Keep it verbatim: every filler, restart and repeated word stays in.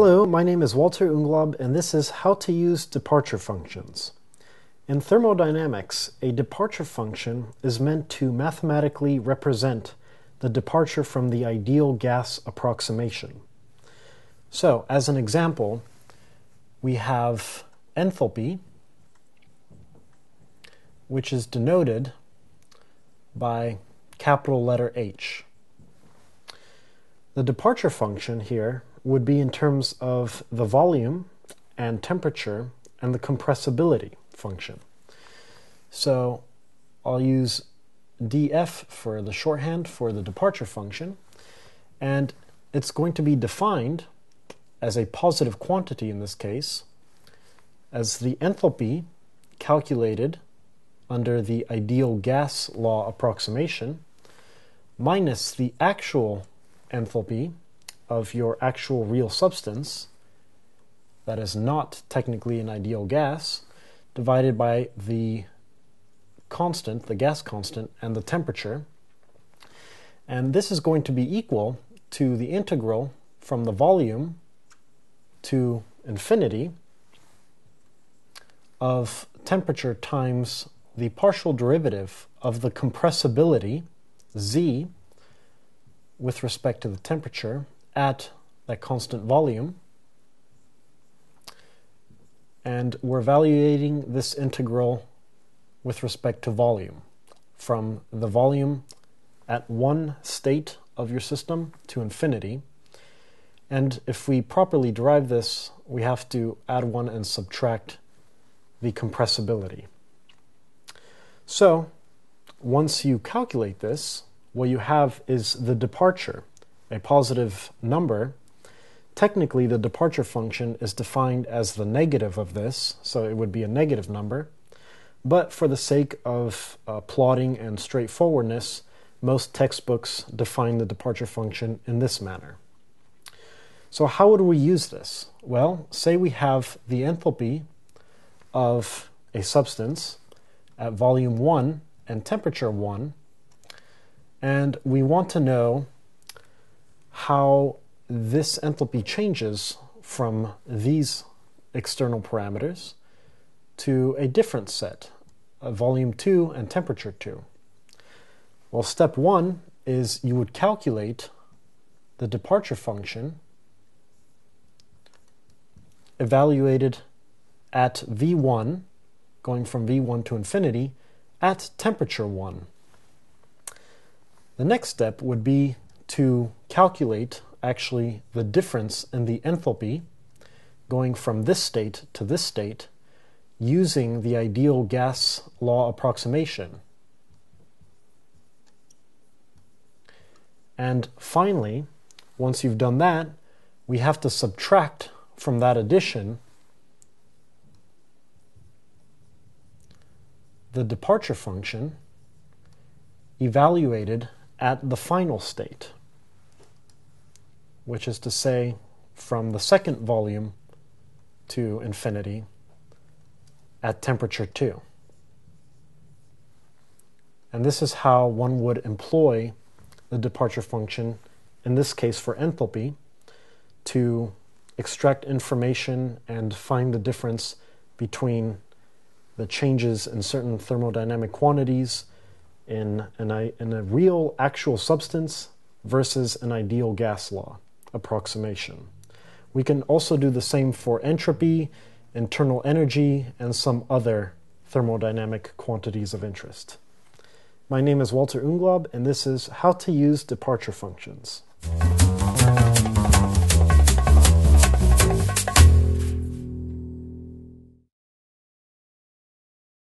Hello, my name is Walter Unglaub, and this is how to use departure functions. In thermodynamics, a departure function is meant to mathematically represent the departure from the ideal gas approximation. So, as an example, we have enthalpy, which is denoted by capital letter H. The departure function here would be in terms of the volume and temperature and the compressibility function. So I'll use dF for the shorthand for the departure function, and it's going to be defined as a positive quantity in this case, as the enthalpy calculated under the ideal gas law approximation minus the actual enthalpy of your actual real substance that is not technically an ideal gas, divided by the constant, the gas constant, and the temperature. And this is going to be equal to the integral from the volume to infinity of temperature times the partial derivative of the compressibility, Z, with respect to the temperature, at that constant volume, and we're evaluating this integral with respect to volume, from the volume at one state of your system to infinity. And if we properly derive this, we have to add one and subtract the compressibility. So once you calculate this, what you have is the departure, a positive number. Technically, the departure function is defined as the negative of this, so it would be a negative number. But for the sake of uh, plotting and straightforwardness, most textbooks define the departure function in this manner. So how would we use this? Well, say we have the enthalpy of a substance at volume one and temperature one, and we want to know how this enthalpy changes from these external parameters to a different set, a volume two and temperature two. Well, step one is you would calculate the departure function evaluated at V one, going from V one to infinity, at temperature one. The next step would be to calculate actually the difference in the enthalpy going from this state to this state using the ideal gas law approximation. And finally, once you've done that, we have to subtract from that addition the departure function evaluated at the final state, which is to say from the second volume to infinity at temperature two. And this is how one would employ the departure function, in this case for enthalpy, to extract information and find the difference between the changes in certain thermodynamic quantities in, in, a, in a real actual substance versus an ideal gas law approximation. We can also do the same for entropy, internal energy, and some other thermodynamic quantities of interest. My name is Walter Unglaub, and this is How to Use Departure Functions.